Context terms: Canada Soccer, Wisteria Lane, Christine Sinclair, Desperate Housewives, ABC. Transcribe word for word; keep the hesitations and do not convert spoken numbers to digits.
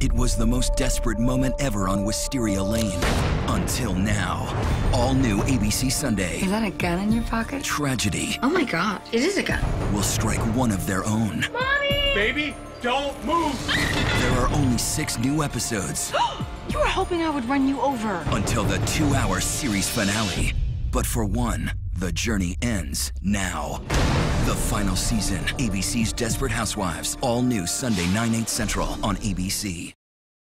It was the most desperate moment ever on Wisteria Lane. Until now. All new A B C Sunday. Is that a gun in your pocket? Tragedy. Oh my God, it is a gun. Will strike one of their own. Mommy! Baby, don't move! There are only six new episodes. You were hoping I would run you over. Until the two-hour series finale. But for one, the journey ends now. The final season, A B C's Desperate Housewives. All new Sunday, nine eight Central on A B C.